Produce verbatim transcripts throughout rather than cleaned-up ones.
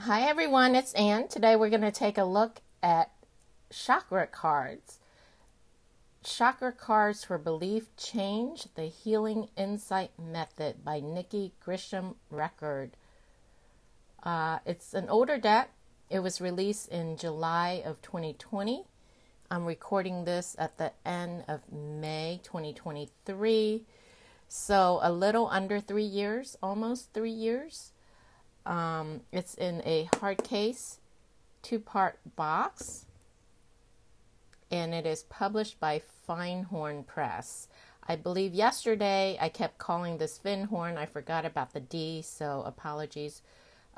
Hi everyone, it's Ann. Today we're going to take a look at chakra cards. Chakra Cards for Belief Change, the Healing Insight Method by Nikki Gresham-Record. Uh, it's an older deck. It was released in July of twenty twenty. I'm recording this at the end of May twenty twenty-three. So a little under three years, almost three years. Um, it's in a hard case, two-part box, and it is published by Findhorn Press. I believe yesterday I kept calling this Findhorn. I forgot about the D, so apologies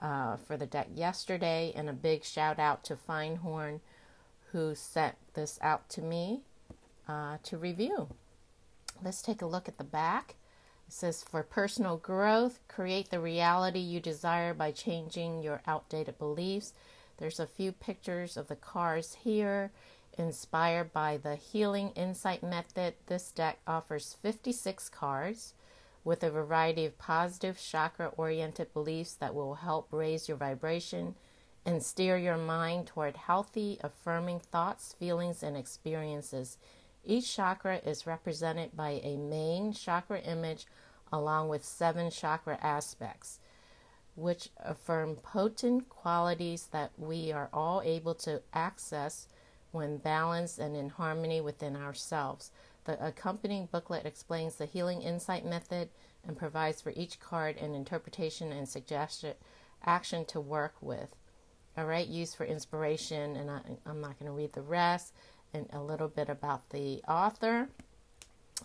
uh, for the deck yesterday, and a big shout out to Findhorn who sent this out to me uh, to review. Let's take a look at the back. It says, for personal growth, create the reality you desire by changing your outdated beliefs. There's a few pictures of the cards here, inspired by the Healing Insight Method. This deck offers fifty-six cards with a variety of positive chakra-oriented beliefs that will help raise your vibration and steer your mind toward healthy, affirming thoughts, feelings, and experiences. Each chakra is represented by a main chakra image along with seven chakra aspects, which affirm potent qualities that we are all able to access when balanced and in harmony within ourselves. The accompanying booklet explains the Healing Insight Method and provides for each card an interpretation and suggested action to work with. All right, used for inspiration, and I, I'm not going to read the rest. And a little bit about the author.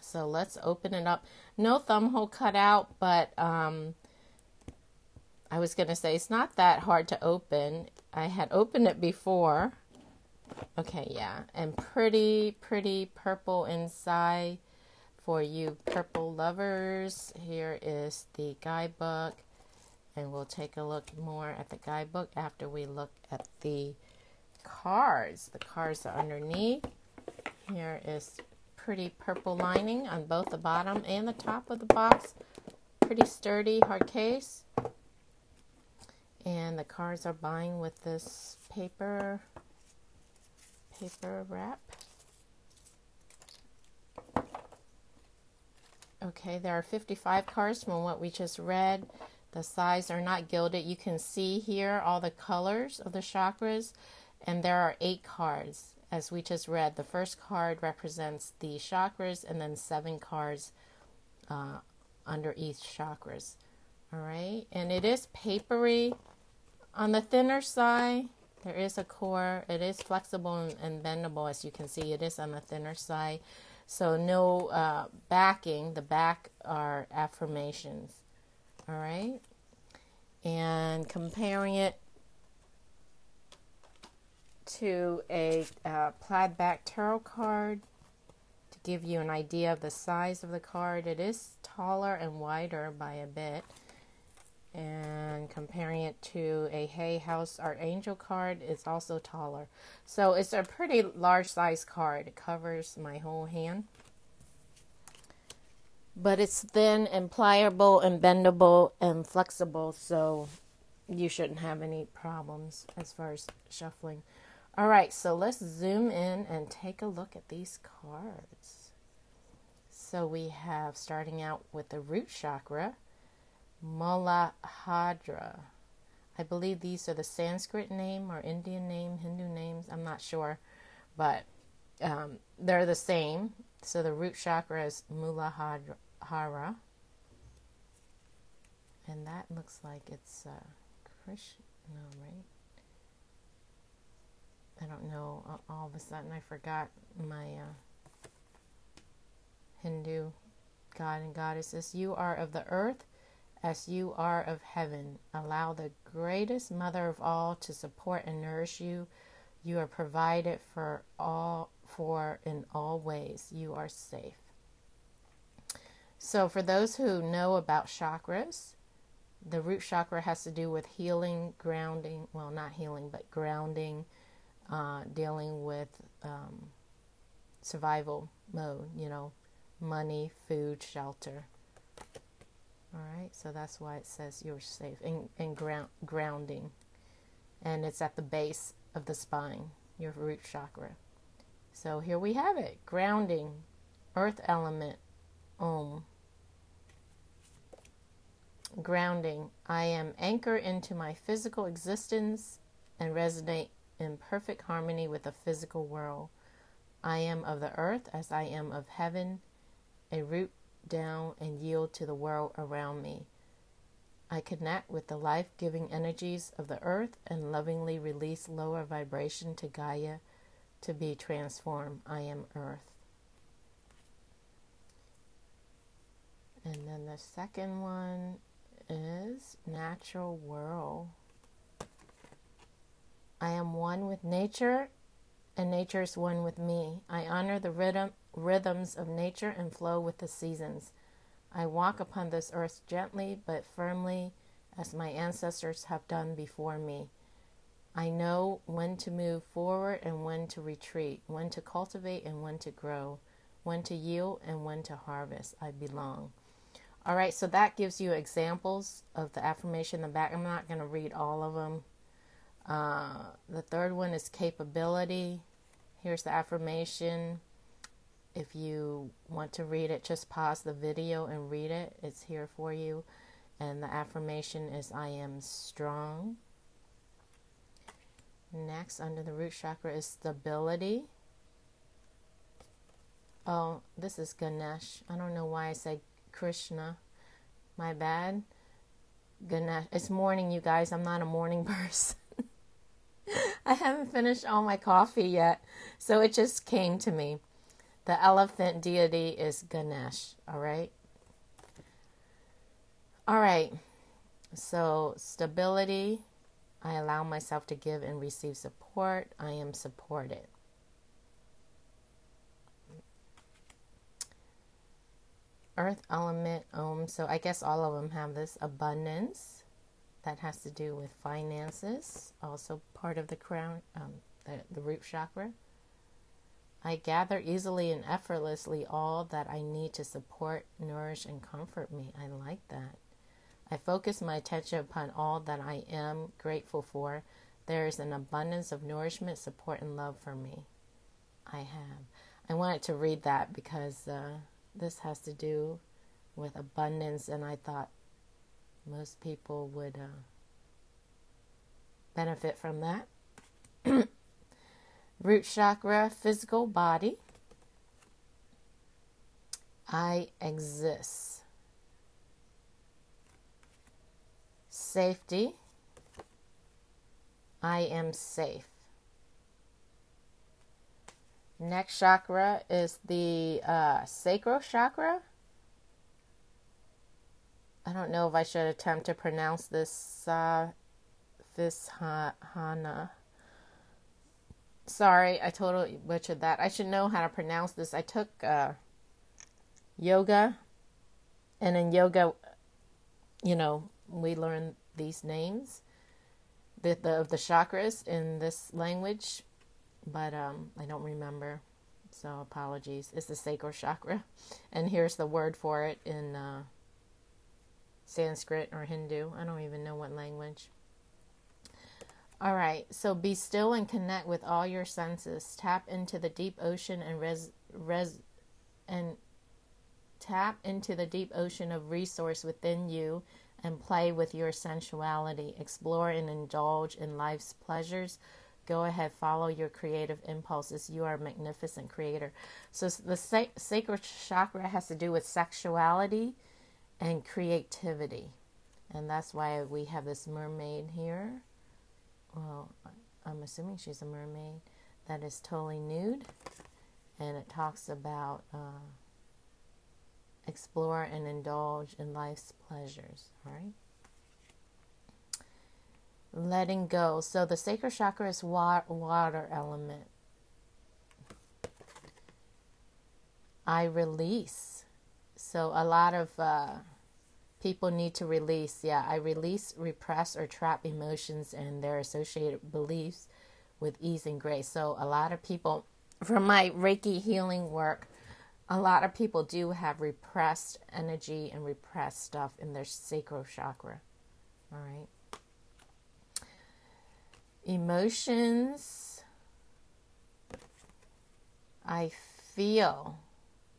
So let's open it up. No thumbhole cut out, but um, I was going to say it's not that hard to open. I had opened it before. Okay, yeah. And pretty, pretty purple inside for you purple lovers. Here is the guidebook. And we'll take a look more at the guidebook after we look at the cards. The cards are underneath. Here is pretty purple lining on both the bottom and the top of the box. Pretty sturdy hard case. And the cards are bind with this paper paper wrap. Okay, there are fifty-five cards from what we just read. The sides are not gilded. You can see here all the colors of the chakras. And there are eight cards, as we just read. The first card represents the chakras, and then seven cards uh, under each chakras. All right, and it is papery on the thinner side. There is a core. It is flexible and, and bendable, as you can see. It is on the thinner side, so no uh, backing. The back are affirmations. All right, and comparing it to a uh, plaid back tarot card to give you an idea of the size of the card. It is taller and wider by a bit. And comparing it to a Hay House Archangel card, it's also taller. So it's a pretty large size card. It covers my whole hand. But it's thin and pliable and bendable and flexible, so you shouldn't have any problems as far as shuffling. All right, so let's zoom in and take a look at these cards. So we have, starting out with the root chakra, Muladhara. I believe these are the Sanskrit name or Indian name, Hindu names. I'm not sure, but um, they're the same. So the root chakra is Muladhara. And that looks like it's uh, Krishna, right? I don't know, all of a sudden I forgot my uh, Hindu god and goddesses. You are of the earth as you are of heaven. Allow the greatest mother of all to support and nourish you. You are provided for all, for in all ways. You are safe. So for those who know about chakras, the root chakra has to do with healing, grounding, well not healing, but grounding, Uh, dealing with um, survival mode, you know, money, food, shelter. All right, so that's why it says you're safe and, and ground, grounding. and it's at the base of the spine, your root chakra. So here we have it, grounding, earth element, Om. Grounding, I am anchor into my physical existence and resonate in perfect harmony with the physical world. I am of the earth as I am of heaven, a root down and yield to the world around me. I connect with the life-giving energies of the earth and lovingly release lower vibration to Gaia to be transformed. I am earth. And then the second one is natural world. I am one with nature and nature is one with me. I honor the rhythm, rhythms of nature and flow with the seasons. I walk upon this earth gently but firmly as my ancestors have done before me. I know when to move forward and when to retreat, when to cultivate and when to grow, when to yield and when to harvest. I belong. All right, so that gives you examples of the affirmation in the back. I'm not going to read all of them. Uh, the third one is capability. Here's the affirmation. If you want to read it, just pause the video and read it. It's here for you. And the affirmation is, I am strong. Next, under the root chakra is stability. Oh, this is Ganesh. I don't know why I said Krishna. My bad. Ganesh. It's morning, you guys. I'm not a morning person. I haven't finished all my coffee yet, so it just came to me. The elephant deity is Ganesh, all right? All right, so stability. I allow myself to give and receive support. I am supported. Earth element, Om. So I guess all of them have this abundance. That has to do with finances, also part of the crown, um, the, the root chakra. I gather easily and effortlessly all that I need to support, nourish, and comfort me. I like that. I focus my attention upon all that I am grateful for. There is an abundance of nourishment, support, and love for me. I have. I wanted to read that because uh, this has to do with abundance, and I thought, most people would uh, benefit from that. Root chakra, physical body. I exist. Safety. I am safe. Next chakra is the uh, sacral chakra. I don't know if I should attempt to pronounce this Svadhisthana. Uh, Sorry, I totally butchered that. I should know how to pronounce this. I took uh, yoga, and in yoga, you know, we learn these names the, the, of the chakras in this language, but um, I don't remember, so apologies. It's the sacral chakra, and here's the word for it in uh, Sanskrit or Hindu. I don't even know what language. All right, so be still and connect with all your senses. Tap into the deep ocean and res, res and tap into the deep ocean of resource within you and play with your sensuality. Explore and indulge in life's pleasures. Go ahead, follow your creative impulses. You are a magnificent creator. So the sac sacral chakra has to do with sexuality and creativity, and that's why we have this mermaid here. Well, I'm assuming she's a mermaid that is totally nude, and it talks about uh, explore and indulge in life's pleasures. All right, letting go. So the sacral chakra is wa- water element. I release. So a lot of uh, people need to release. Yeah, I release, repress, or trap emotions and their associated beliefs with ease and grace. So a lot of people, from my Reiki healing work, a lot of people do have repressed energy and repressed stuff in their sacral chakra. All right. emotions. I feel.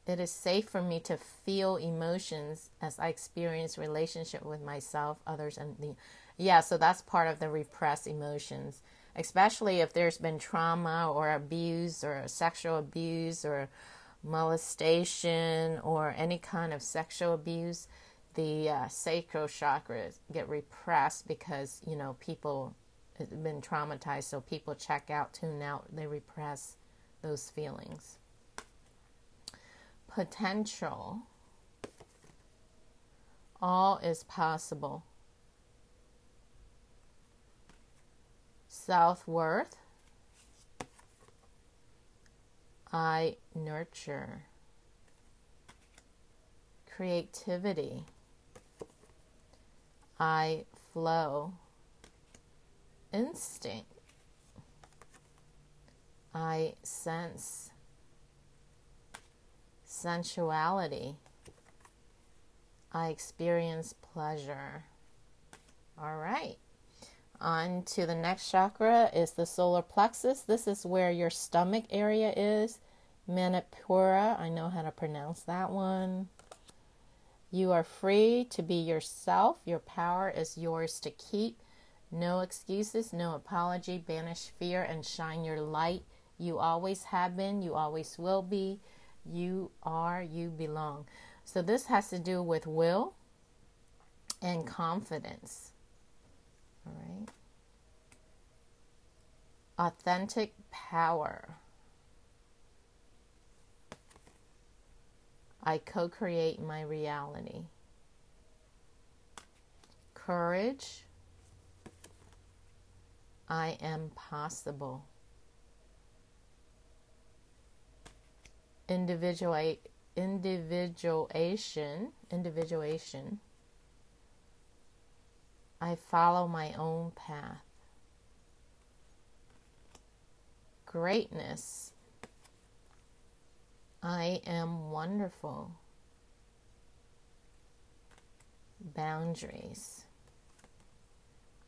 It is safe for me to feel emotions as I experience relationship with myself, others, and the... Yeah, so that's part of the repressed emotions, especially if there's been trauma or abuse or sexual abuse or molestation or any kind of sexual abuse. The uh, sacral chakras get repressed because, you know, people have been traumatized. So people check out, tune out, they repress those feelings. Potential. All is possible. Self-worth. I nurture. Creativity. I flow. Instinct. I sense. Sensuality. I experience pleasure. All right. On to the next chakra is the solar plexus. This is where your stomach area is. Manipura. I know how to pronounce that one. You are free to be yourself. Your power is yours to keep. No excuses, no apology. Banish fear and shine your light. You always have been. You always will be. You are. You belong. So this has to do with will and confidence. All right. Authentic power. I co-create my reality. Courage. I am possible. Individuate, individuation, individuation. I follow my own path. Greatness. I am wonderful. Boundaries.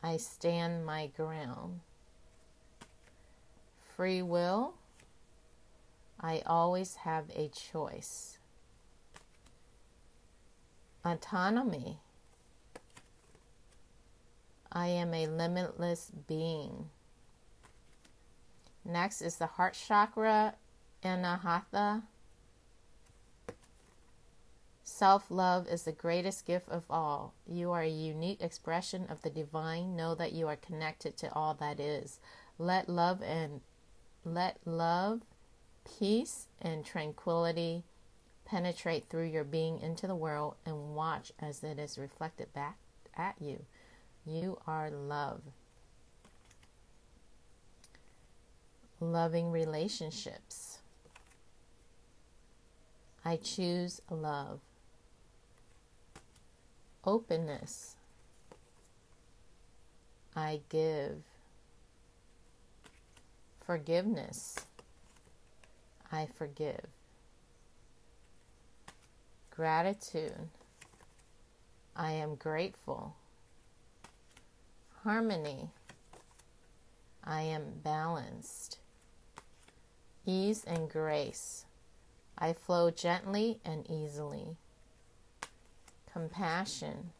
I stand my ground. Free will. I always have a choice. Autonomy. I am a limitless being. Next is the heart chakra, Anahata. Self-love is the greatest gift of all. You are a unique expression of the divine. Know that you are connected to all that is. Let love and let love, peace, and tranquility penetrate through your being into the world and watch as it is reflected back at you. You are love. Loving relationships. I choose love. Openness. I give. Forgiveness. I forgive. Gratitude. I am grateful. Harmony. I am balanced. Ease and grace. I flow gently and easily. Compassion.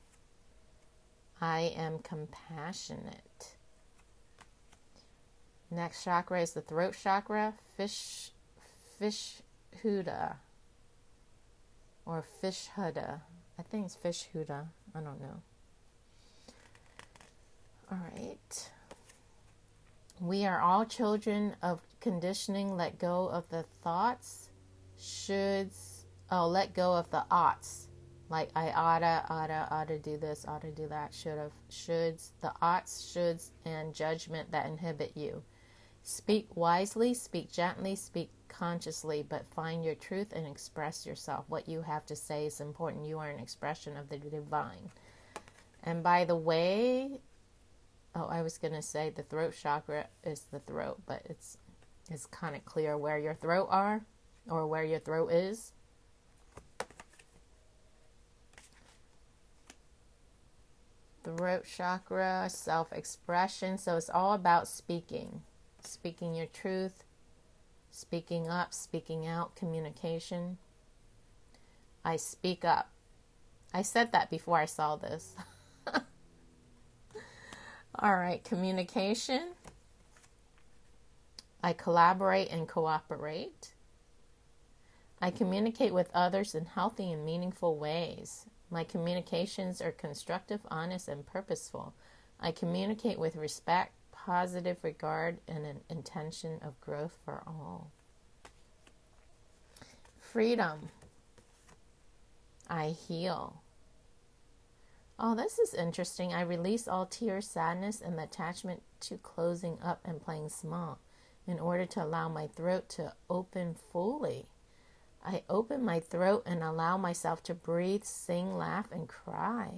I am compassionate. Next chakra is the throat chakra, fish, Vishuddha, or Vishuddha. I think it's Vishuddha. I don't know. All right. We are all children of conditioning. Let go of the thoughts, shoulds. Oh, let go of the oughts. Like I oughta, oughta, oughta do this, oughta do that, should have, shoulds. The oughts, shoulds, and judgment that inhibit you. Speak wisely, speak gently, speak consciously, but find your truth and express yourself. What you have to say is important. You are an expression of the divine. And by the way... Oh, I was going to say the throat chakra is the throat, but it's it's kind of clear where your throat are or where your throat is. throat chakra, self-expression. So it's all about speaking, speaking your truth, speaking up, speaking out, communication. I speak up. I said that before I saw this. All right, communication. I collaborate and cooperate. I communicate with others in healthy and meaningful ways. My communications are constructive, honest, and purposeful. I communicate with respect, positive regard, and an intention of growth for all. Freedom. I heal. Oh, this is interesting. I release all tears, sadness, and the attachment to closing up and playing small in order to allow my throat to open fully. I open my throat and allow myself to breathe, sing, laugh, and cry.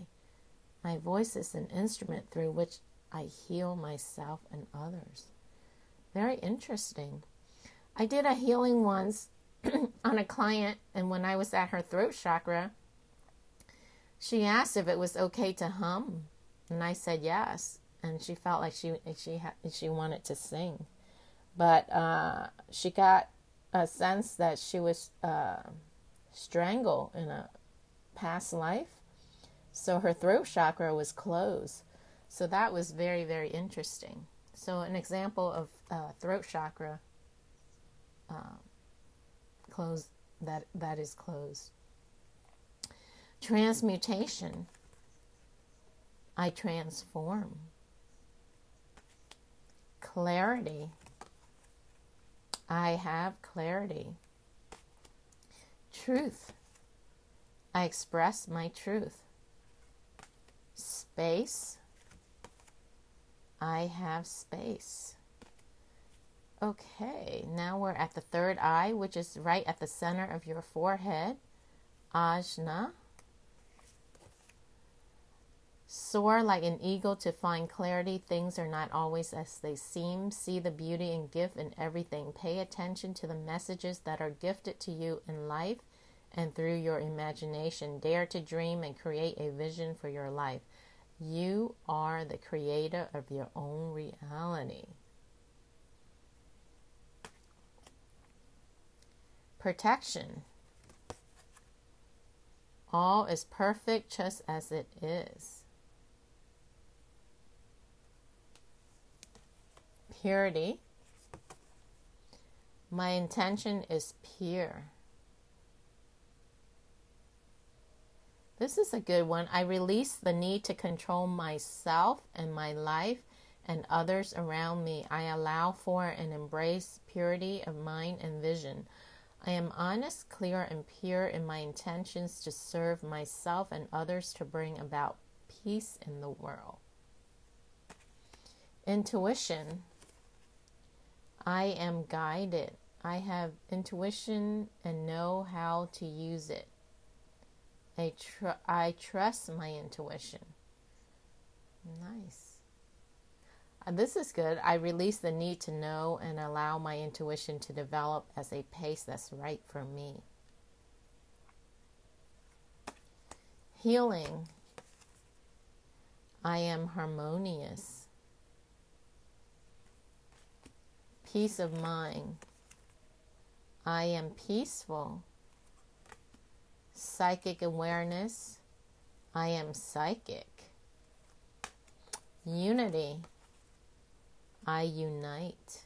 My voice is an instrument through which I heal myself and others. Very interesting. I did a healing once on a client, and when I was at her throat chakra, she asked if it was okay to hum, and I said yes, and she felt like she she ha- she wanted to sing, but uh, she got a sense that she was uh, strangled in a past life, so her throat chakra was closed. So that was very, very interesting. So an example of uh, throat chakra uh, closed, that that is closed. Transmutation. I transform. Clarity. I have clarity. Truth. I express my truth. Space. I have space. Okay, now we're at the third eye, which is right at the center of your forehead. Ajna. Soar like an eagle to find clarity. Things are not always as they seem. See the beauty and gift in everything. Pay attention to the messages that are gifted to you in life and through your imagination. Dare to dream and create a vision for your life. You are the creator of your own reality. Protection. All is perfect just as it is. Purity. My intention is pure. This is a good one. I release the need to control myself and my life and others around me. I allow for and embrace purity of mind and vision. I am honest, clear, and pure in my intentions to serve myself and others to bring about peace in the world. Intuition. I am guided. I have intuition and know how to use it. I, tr- I trust my intuition. Nice. Uh, this is good. I release the need to know and allow my intuition to develop as a pace that's right for me. Healing. I am harmonious. Peace of mind. I am peaceful. Psychic awareness. I am psychic. Unity. I unite.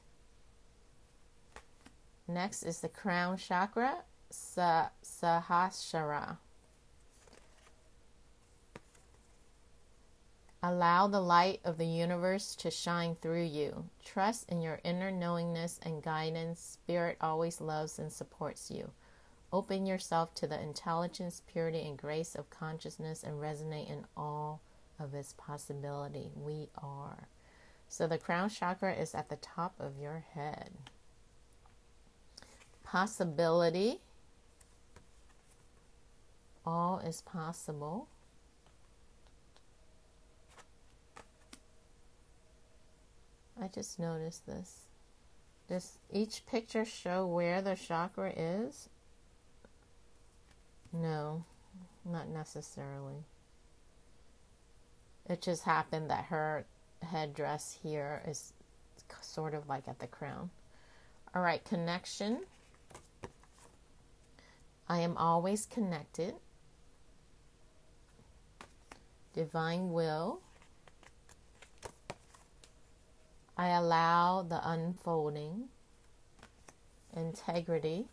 Next is the crown chakra, Sah- Sahasrara. Allow the light of the universe to shine through you. Trust in your inner knowingness and guidance. Spirit always loves and supports you. Open yourself to the intelligence, purity, and grace of consciousness and resonate in all of its possibility. We are. So the crown chakra is at the top of your head. Possibility. All is possible. I just noticed this. Does each picture show where the chakra is? No, not necessarily. It just happened that her headdress here is sort of like at the crown. All right, connection. I am always connected. Divine will. I allow the unfolding. Integrity.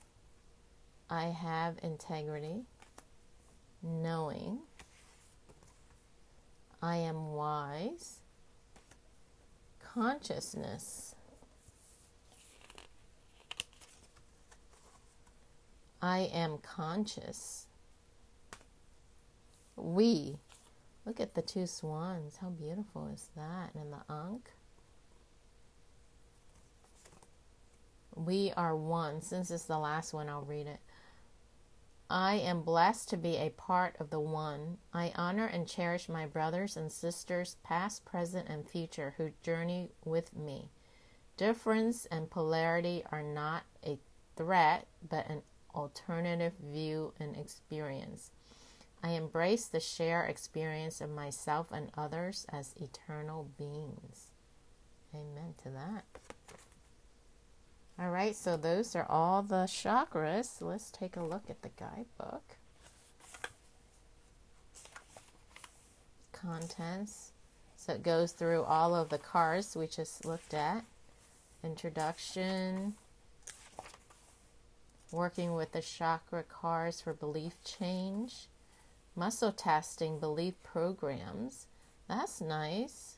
I have integrity. Knowing. I am wise. Consciousness. I am conscious. We. Look at the two swans. How beautiful is that? And the ankh. We are one. Since it's the last one, I'll read it. I am blessed to be a part of the one. I honor and cherish my brothers and sisters, past, present, and future, who journey with me. Difference and polarity are not a threat, but an alternative view and experience. I embrace the shared experience of myself and others as eternal beings. Amen to that. All right, so those are all the chakras. Let's take a look at the guidebook. Contents. So it goes through all of the cards we just looked at. Introduction. Working with the chakra cards for belief change. Muscle testing, belief programs. That's nice.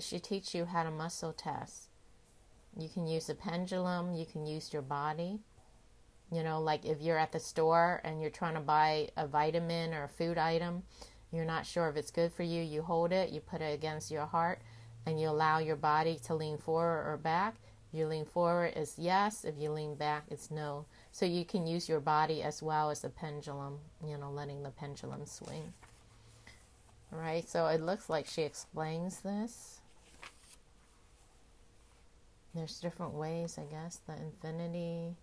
She teaches you how to muscle test. You can use a pendulum. You can use your body. You know, like if you're at the store and you're trying to buy a vitamin or a food item, you're not sure if it's good for you, you hold it, you put it against your heart, and you allow your body to lean forward or back. If you lean forward, it's yes. If you lean back, it's no. So you can use your body as well as the pendulum, you know, letting the pendulum swing. All right, so it looks like she explains this. There's different ways, I guess. The infinity.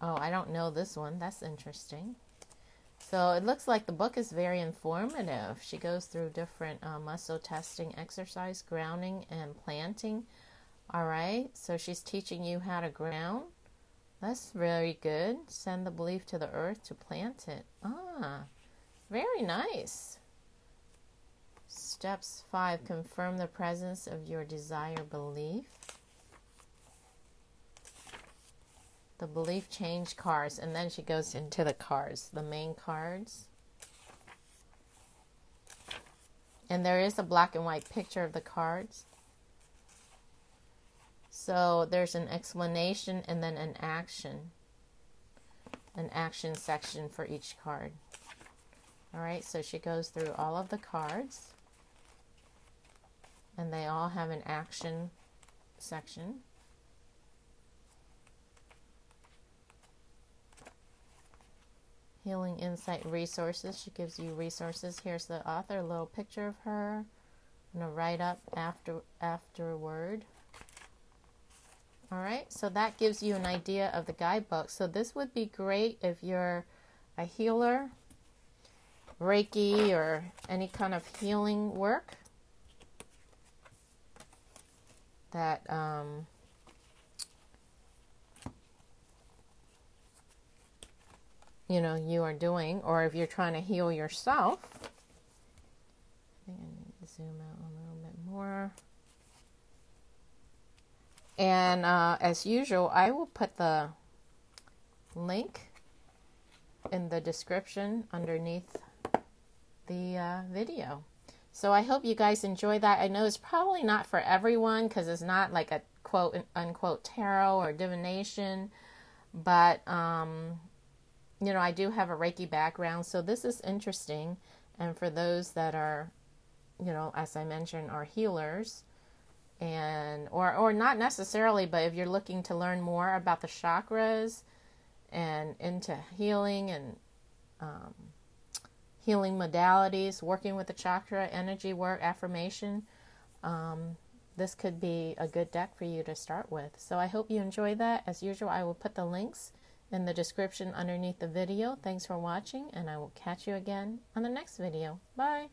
Oh, I don't know this one. That's interesting. So it looks like the book is very informative. She goes through different uh, muscle testing, exercise, grounding, and planting. All right. So she's teaching you how to ground. That's very good. Send the belief to the earth to plant it. Ah, very nice. Steps five, confirm the presence of your desire belief. The belief change cards, and then she goes into the cards, the main cards. And there is a black and white picture of the cards. So there's an explanation and then an action. An action section for each card. All right, so she goes through all of the cards. And they all have an action section. Healing Insight Resources. She gives you resources. Here's the author, a little picture of her, and a write-up after afterward. All right, so that gives you an idea of the guidebook. So this would be great if you're a healer, Reiki, or any kind of healing work that... Um, you know, you are doing, or if you're trying to heal yourself. I think I need to zoom out a little bit more. And uh, as usual, I will put the link in the description underneath the uh, video. So I hope you guys enjoy that. I know it's probably not for everyone because it's not like a quote unquote tarot or divination, but um, you know, I do have a Reiki background, so this is interesting. And for those that are, you know, as I mentioned, are healers, and or or not necessarily, but if you're looking to learn more about the chakras and into healing and um, healing modalities, working with the chakra, energy work, affirmation, um, this could be a good deck for you to start with. So I hope you enjoy that. As usual, I will put the links in the description underneath the video. Thanks for watching, and I will catch you again on the next video. Bye!